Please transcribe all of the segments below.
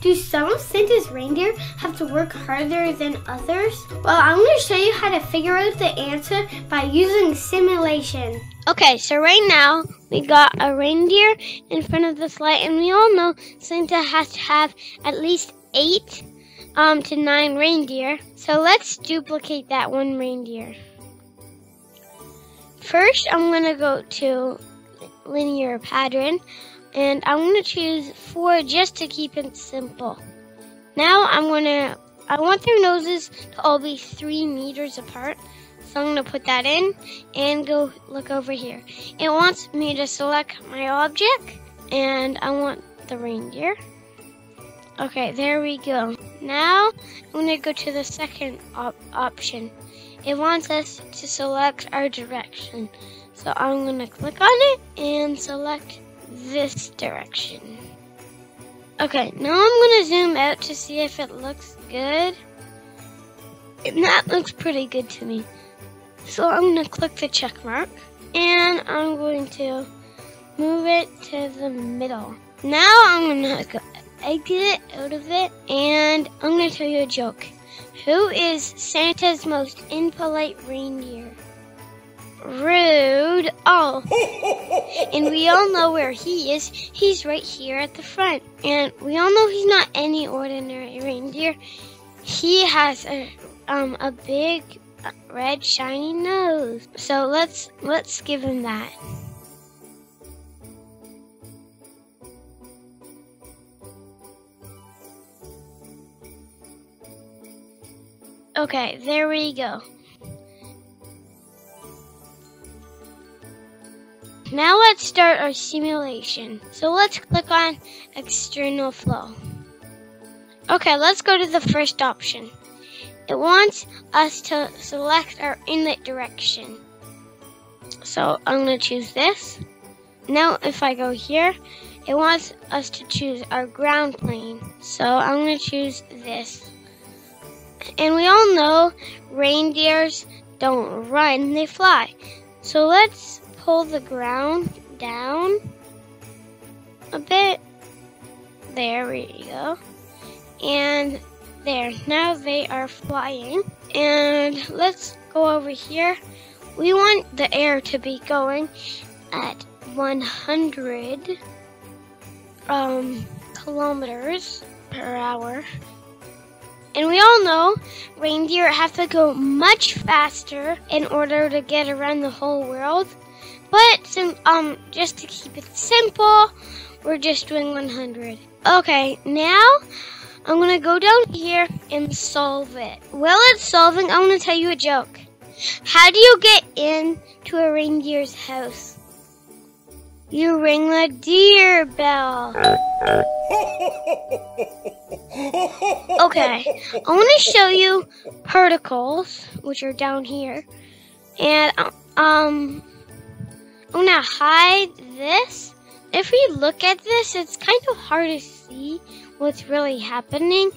Do some Santa's reindeer have to work harder than others? Well, I'm going to show you how to figure out the answer by using simulation. Okay, so right now we got a reindeer in front of this light, and we all know Santa has to have at least 8 to 9 reindeer. So let's duplicate that one reindeer. First, I'm going to go to linear pattern, and I'm going to choose 4 just to keep it simple. Now I want their noses to all be 3 meters apart, so I'm going to put that in and go look over here. It wants me to select my object, and I want the reindeer. Okay, there we go. Now I'm going to go to the second option. It wants us to select our direction, so I'm going to click on it and select this direction. Okay, now I'm going to zoom out to see if it looks good. And that looks pretty good to me. So I'm going to click the check mark, and I'm going to move it to the middle. Now I'm going to exit out of it, and I'm going to tell you a joke. Who is Santa's most impolite reindeer? Rudolph. And we all know where he is. He's right here at the front. And we all know he's not any ordinary reindeer. He has a big red shiny nose. So let's give him that. Okay, there we go. Now let's start our simulation. So let's click on external flow. Okay, let's go to the first option. It wants us to select our inlet direction. So I'm going to choose this. Now if I go here, it wants us to choose our ground plane. So I'm going to choose this. And we all know reindeers don't run, they fly. So let's pull the ground down a bit. There we go. And there, now they are flying. And let's go over here. We want the air to be going at 100 kilometers per hour. And we all know reindeer have to go much faster in order to get around the whole world. But just to keep it simple, we're just doing 100. Okay, now I'm going to go down here and solve it. While it's solving, I'm going to tell you a joke. How do you get into a reindeer's house? You ring the deer bell. Okay, I want to show you particles, which are down here, and I'm going to hide this. If we look at this, it's kind of hard to see what's really happening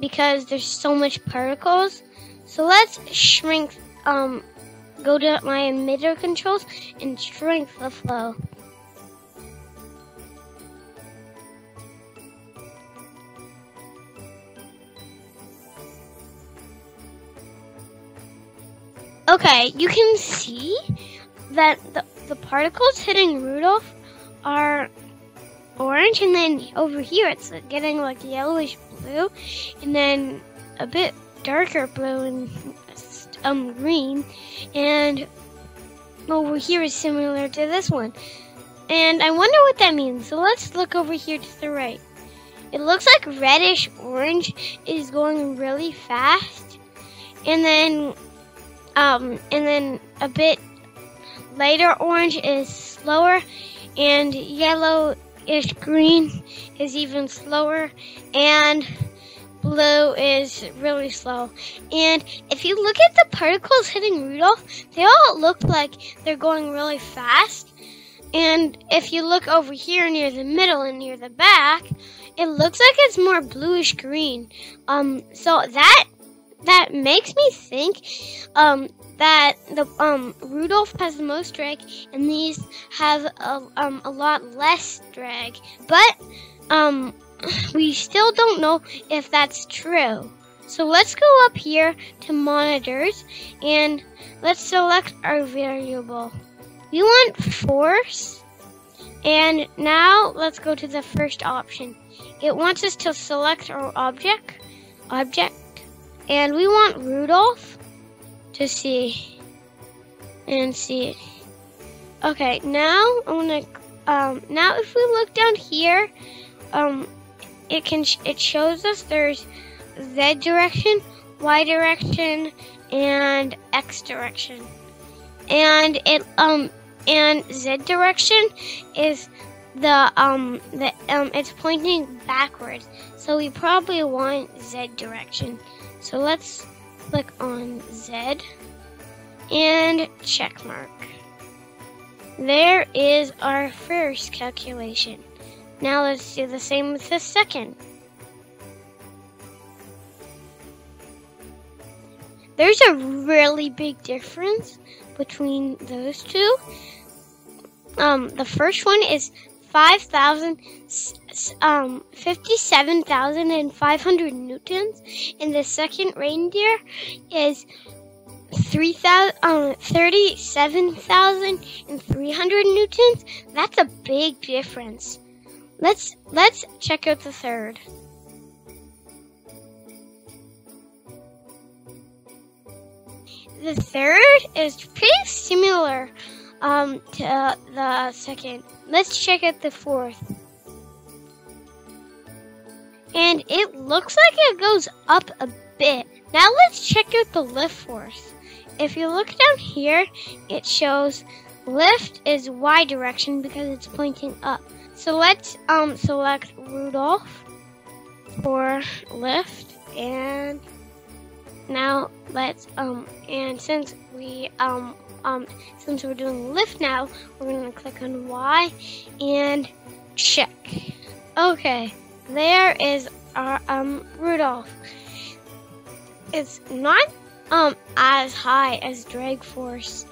because there's so much particles. So let's shrink, go to my emitter controls and shrink the flow. Okay, you can see that the particles hitting Rudolph are orange, and then over here it's getting like yellowish blue, and then a bit darker blue and green, and over here is similar to this one. And I wonder what that means, so let's look over here to the right. It looks like reddish orange is going really fast, and then a bit lighter orange is slower, and yellowish green is even slower, and blue is really slow. And if you look at the particles hitting Rudolph, they all look like they're going really fast. And if you look over here near the middle and near the back, it looks like it's more bluish green. So that makes me think that the Rudolph has the most drag, and these have a lot less drag. But We still don't know if that's true. So let's go up here to monitors and let's select our variable. We want force. And now let's go to the first option. It wants us to select our object, and we want Rudolph to see it. Okay, now I'm gonna, now if we look down here, it shows us there's Z direction, Y direction, and X direction. And Z direction is it's pointing backwards. So we probably want Z direction. So let's click on Z and check mark. There is our first calculation. Now let's do the same with the second. There's a really big difference between those two. The first one is 57,500 newtons, and the second reindeer is 37,300 newtons. That's a big difference. Let's check out the third. The third is pretty similar to the second. Let's check out the fourth. And it looks like it goes up a bit. Now let's check out the lift force. If you look down here, it shows lift is Y direction because it's pointing up. So let's select Rudolph for lift, and now let's and since we since we're doing lift now, we're gonna click on Y and check. Okay, there is our Rudolph. It's not as high as drag force.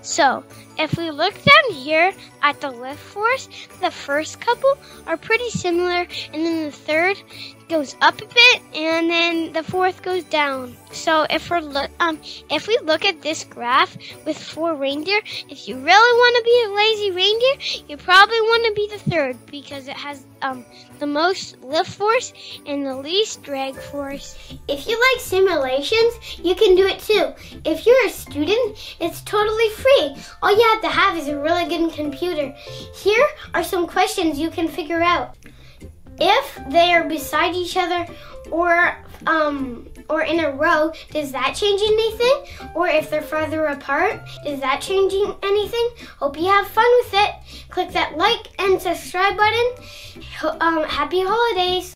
So, if we look down here at the lift force, the first couple are pretty similar, and then the third goes up a bit, and then the fourth goes down. So, if we look at this graph with 4 reindeer, if you really want to be a lazy reindeer, you probably want to be the third because it has the most lift force and the least drag force. If you like simulations, you can do it too. If you're a student, it's totally free. All you have to have is a really good computer. Here are some questions you can figure out. If they are beside each other or in a row, does that change anything? Or if they're farther apart, is that changing anything? Hope you have fun with it. Click that like and subscribe button. Happy holidays.